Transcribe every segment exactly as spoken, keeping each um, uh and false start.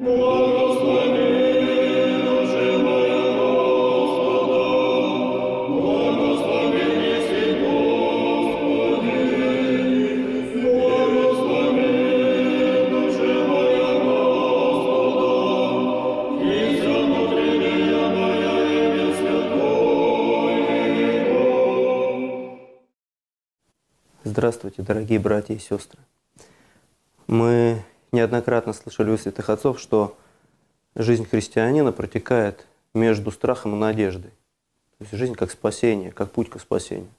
Здравствуйте, дорогие братья и сестры. Мы неоднократно слышали у святых отцов, что жизнь христианина протекает между страхом и надеждой. То есть жизнь как спасение, как путь к спасению.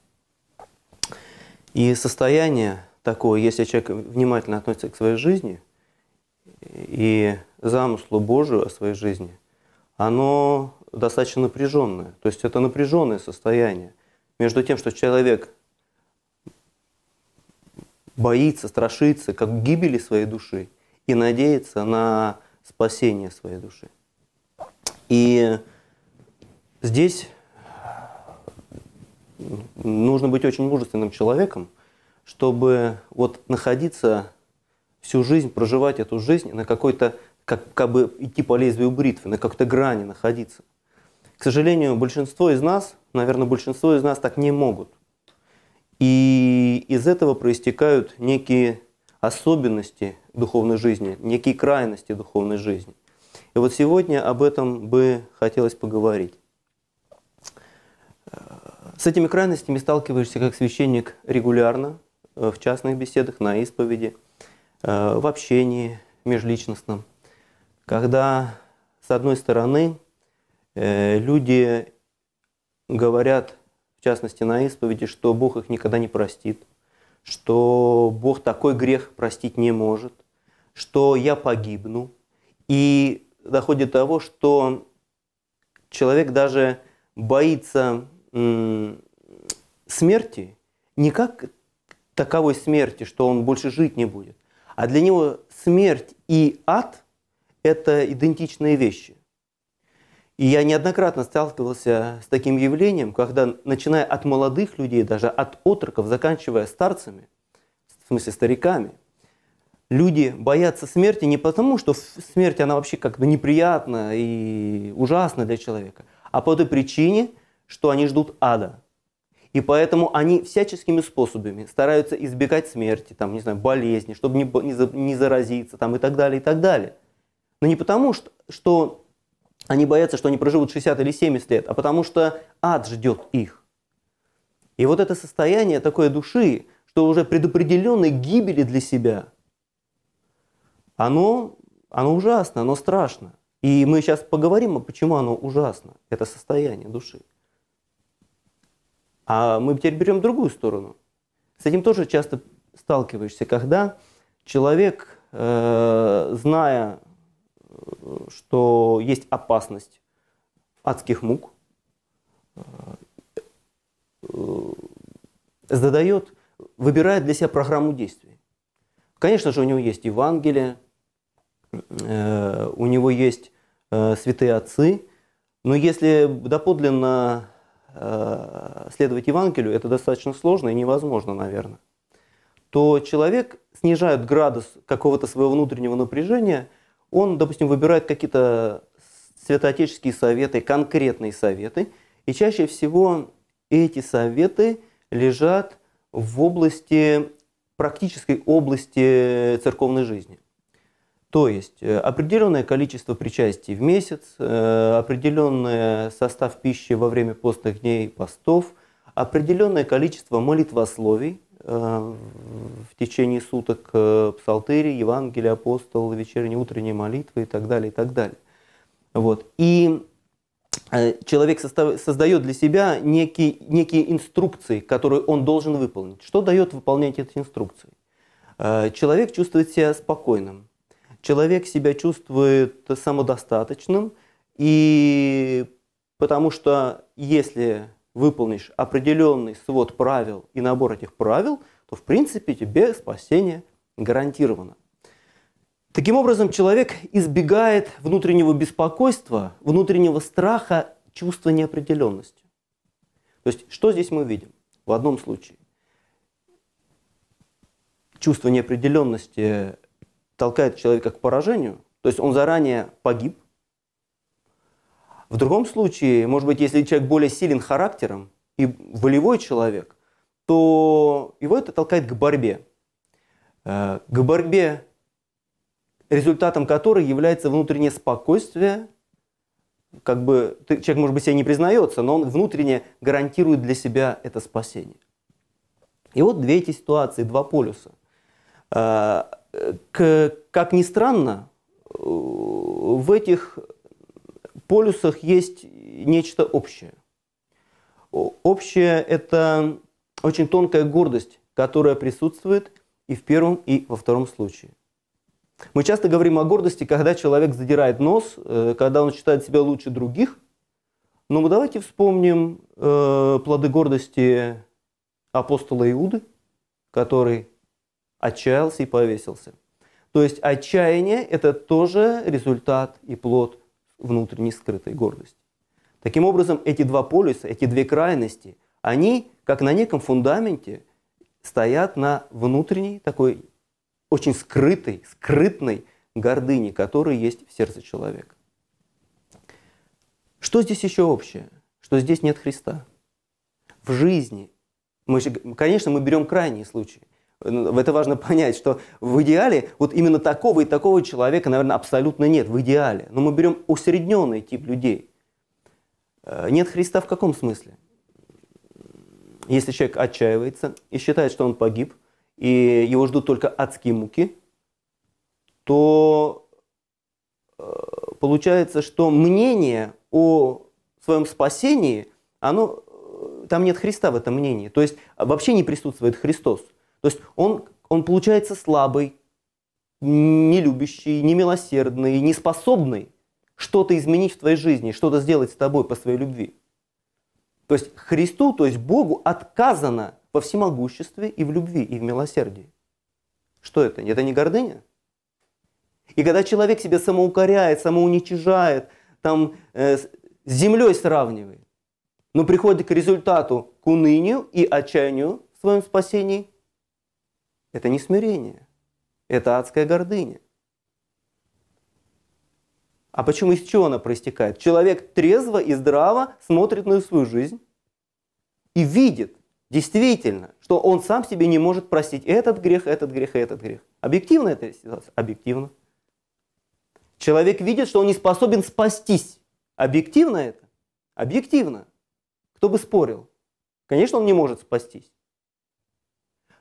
И состояние такое, если человек внимательно относится к своей жизни и замыслу Божию о своей жизни, оно достаточно напряженное. То есть это напряженное состояние между тем, что человек боится, страшится, как гибели своей души, и надеется на спасение своей души. И здесь нужно быть очень мужественным человеком, чтобы вот находиться всю жизнь, проживать эту жизнь на какой-то, как, как бы идти по лезвию бритвы, на какой-то грани находиться. К сожалению, большинство из нас, наверное, большинство из нас так не могут. И из этого проистекают некие особенности духовной жизни, некие крайности духовной жизни. И вот сегодня об этом бы хотелось поговорить. С этими крайностями сталкиваешься как священник регулярно, в частных беседах, на исповеди, в общении межличностном. Когда, с одной стороны, люди говорят, в частности, на исповеди, что Бог их никогда не простит, что Бог такой грех простить не может, что я погибну. И доходит до того, что человек даже боится смерти, не как таковой смерти, что он больше жить не будет, а для него смерть и ад – это идентичные вещи. И я неоднократно сталкивался с таким явлением, когда, начиная от молодых людей, даже от отроков, заканчивая старцами, в смысле стариками, люди боятся смерти не потому, что смерть, она вообще как-то неприятна и ужасна для человека, а по той причине, что они ждут ада. И поэтому они всяческими способами стараются избегать смерти, там, не знаю, болезни, чтобы не, не, не заразиться, там, и так далее, и так далее. Но не потому, что... что они боятся, что они проживут шестьдесят или семьдесят лет, а потому что ад ждет их. И вот это состояние такой души, что уже предопределенной гибели для себя, оно, оно ужасно, оно страшно. И мы сейчас поговорим, почему оно ужасно, это состояние души. А мы теперь берем другую сторону. С этим тоже часто сталкиваешься, когда человек, э, зная, что есть опасность адских мук, задает, выбирает для себя программу действий. Конечно же, у него есть Евангелие, у него есть святые отцы, но если доподлинно следовать Евангелию, это достаточно сложно и невозможно, наверное, то человек снижает градус какого-то своего внутреннего напряжения. Он, допустим, выбирает какие-то святоотеческие советы, конкретные советы, и чаще всего эти советы лежат в области, практической области церковной жизни. То есть определенное количество причастий в месяц, определенный состав пищи во время постных дней и постов, определенное количество молитвословий в течение суток: псалтыри, Евангелие, апостол, вечерние, утренние молитвы и так далее, и так далее. Вот. И человек состав, создает для себя некие, некие инструкции, которые он должен выполнить. Что дает выполнять эти инструкции? Человек чувствует себя спокойным, человек себя чувствует самодостаточным, и потому что если выполнишь определенный свод правил и набор этих правил, то, в принципе, тебе спасение гарантировано. Таким образом, человек избегает внутреннего беспокойства, внутреннего страха, чувства неопределенности. То есть, что здесь мы видим? В одном случае чувство неопределенности толкает человека к поражению, То есть он заранее погиб. В другом случае, может быть, если человек более силен характером и волевой человек, то его это толкает к борьбе. К борьбе, результатом которой является внутреннее спокойствие. Как бы человек, может быть, себя не признается, но он внутренне гарантирует для себя это спасение. И вот две эти ситуации, два полюса. Как ни странно, в этих полюсах есть нечто общее. Общее – это очень тонкая гордость, которая присутствует и в первом, и во втором случае. Мы часто говорим о гордости, когда человек задирает нос, когда он считает себя лучше других. Но мы давайте вспомним плоды гордости апостола Иуды, который отчаялся и повесился. То есть отчаяние – это тоже результат и плод внутренней скрытой гордости. Таким образом, эти два полюса, эти две крайности, они, как на неком фундаменте, стоят на внутренней, такой очень скрытой, скрытной гордыне, которая есть в сердце человека. Что здесь еще общее? Что здесь нет Христа? В жизни, мы, конечно, мы берем крайние случаи. Это важно понять, что в идеале вот именно такого и такого человека, наверное, абсолютно нет в идеале. Но мы берем усредненный тип людей. Нет Христа в каком смысле? Если человек отчаивается и считает, что он погиб, и его ждут только адские муки, то получается, что мнение о своем спасении, оно, там нет Христа в этом мнении. То есть вообще не присутствует Христос. То есть он, он получается слабый, нелюбящий, немилосердный, неспособный что-то изменить в твоей жизни, что-то сделать с тобой по своей любви. То есть Христу, то есть Богу отказано во всемогуществе и в любви, и в милосердии. Что это? Это не гордыня? И когда человек себя самоукоряет, самоуничижает, там, э, с землей сравнивает, но приходит к результату, к унынию и отчаянию в своем спасении, это не смирение, это адская гордыня. А почему, из чего она проистекает? Человек трезво и здраво смотрит на свою жизнь и видит действительно, что он сам себе не может простить этот грех, этот грех и этот грех. Объективно эта ситуация? Объективно. Человек видит, что он не способен спастись. Объективно это? Объективно. Кто бы спорил? Конечно, он не может спастись.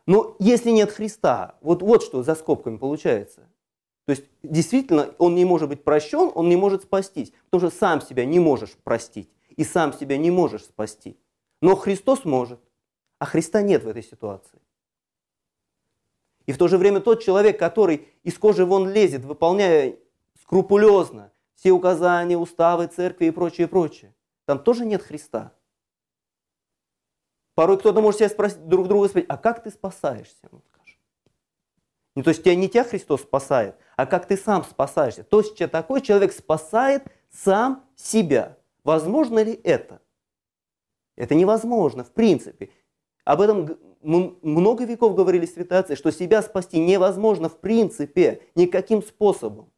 Но если нет Христа, вот, вот что за скобками получается. То есть действительно он не может быть прощен, он не может спастись. Потому что сам себя не можешь простить и сам себя не можешь спасти. Но Христос может, а Христа нет в этой ситуации. И в то же время тот человек, который из кожи вон лезет, выполняя скрупулезно все указания, уставы, церкви и прочее, прочее, там тоже нет Христа. Порой кто-то может себя спросить, друг друга спросить, а как ты спасаешься? Он скажет. Ну, то есть тебя не тебя Христос спасает, а как ты сам спасаешься. То есть такой человек спасает сам себя. Возможно ли это? Это невозможно, в принципе. Об этом много веков говорили святые отцы, что себя спасти невозможно в принципе, никаким способом.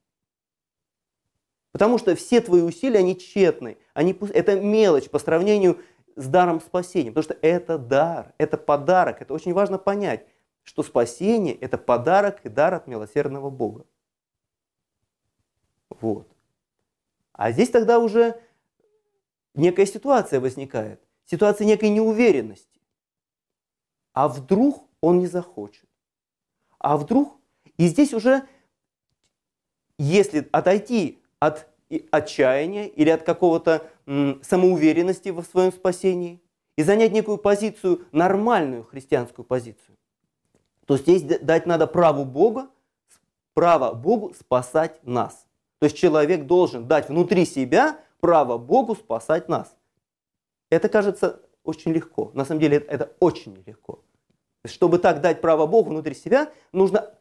Потому что все твои усилия, они тщетны, они, это мелочь по сравнению с даром спасения, потому что это дар, это подарок, это очень важно понять, что спасение – это подарок и дар от милосердного Бога. Вот. А здесь тогда уже некая ситуация возникает, ситуация некой неуверенности. А вдруг он не захочет? А вдруг? И здесь уже, если отойти от отчаяния или от какого-то самоуверенности в своем спасении и занять некую позицию, нормальную христианскую позицию, то здесь дать надо право Бога, право Богу спасать нас. То есть человек должен дать внутри себя право Богу спасать нас. Это, кажется, очень легко. На самом деле это очень нелегко. Чтобы так дать право Богу внутри себя, нужно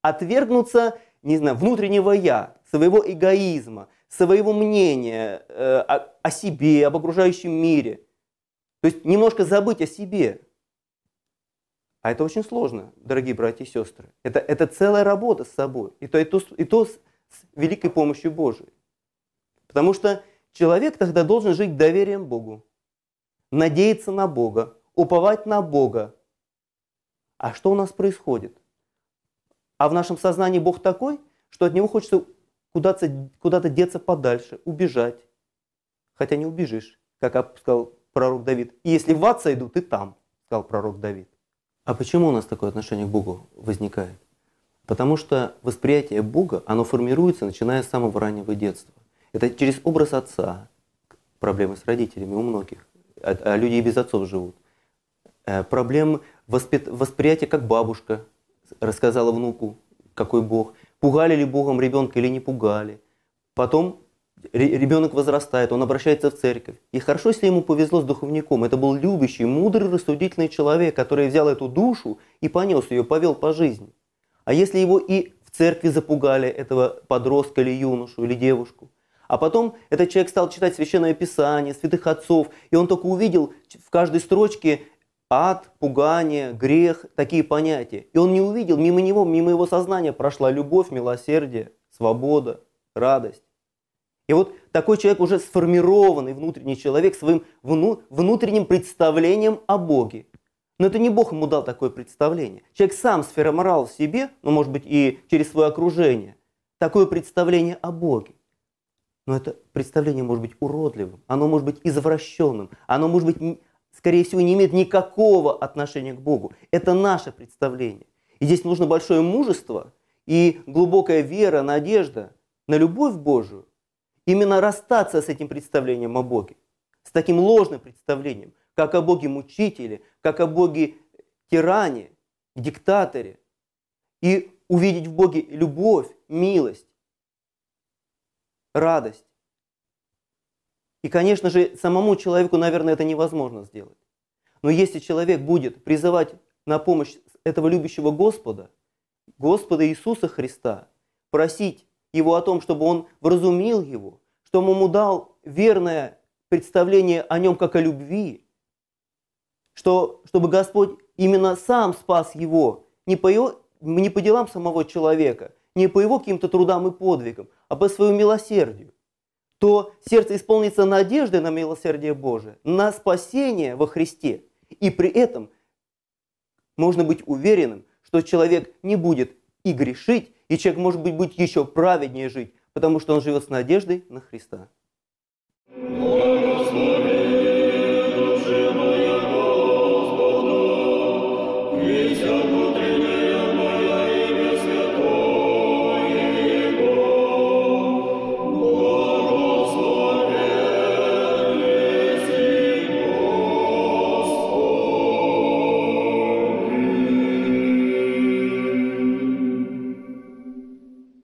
отвергнуться, не знаю, внутреннего «я», своего эгоизма, своего мнения э, о, о себе, об окружающем мире. То есть немножко забыть о себе. А это очень сложно, дорогие братья и сестры. Это, это целая работа с собой. И то, и то, и то с великой помощью Божией. Потому что человек тогда должен жить доверием Богу, надеяться на Бога, уповать на Бога. А что у нас происходит? А в нашем сознании Бог такой, что от него хочется куда-то, куда-то деться подальше, убежать. Хотя не убежишь, как сказал пророк Давид. И если в ад сойду, ты там, сказал пророк Давид. А почему у нас такое отношение к Богу возникает? Потому что восприятие Бога, оно формируется, начиная с самого раннего детства. Это через образ отца, проблемы с родителями у многих, а, а люди и без отцов живут. А, проблемы воспри... восприятия, как бабушка рассказала внуку, какой Бог. Пугали ли Богом ребенка или не пугали. Потом ребенок возрастает, он обращается в церковь. И хорошо, если ему повезло с духовником. Это был любящий, мудрый, рассудительный человек, который взял эту душу и понес ее, повел по жизни. А если его и в церкви запугали, этого подростка или юношу, или девушку, а потом этот человек стал читать Священное Писание, святых отцов, и он только увидел в каждой строчке ад, пугание, грех, такие понятия. И он не увидел, мимо него, мимо его сознания прошла любовь, милосердие, свобода, радость. И вот такой человек уже сформированный внутренний человек своим вну, внутренним представлением о Боге. Но это не Бог ему дал такое представление. Человек сам сформировал в себе, ну, может быть, и через свое окружение, такое представление о Боге. Но это представление может быть уродливым, оно может быть извращенным, оно может быть, скорее всего, не имеет никакого отношения к Богу. Это наше представление. И здесь нужно большое мужество и глубокая вера, надежда на любовь Божию. Именно расстаться с этим представлением о Боге, с таким ложным представлением, как о Боге-мучителе, как о Боге-тиране, диктаторе, и увидеть в Боге любовь, милость, радость. И, конечно же, самому человеку, наверное, это невозможно сделать. Но если человек будет призывать на помощь этого любящего Господа, Господа Иисуса Христа, просить Его о том, чтобы Он вразумил его, чтобы ему дал верное представление о нем как о любви, что, чтобы Господь именно сам спас его не по, его, не по делам самого человека, не по его каким-то трудам и подвигам, а по своему милосердию, то сердце исполнится надеждой на милосердие Божие, на спасение во Христе. И при этом можно быть уверенным, что человек не будет и грешить, и человек, может быть, будет еще праведнее жить, потому что он живет с надеждой на Христа.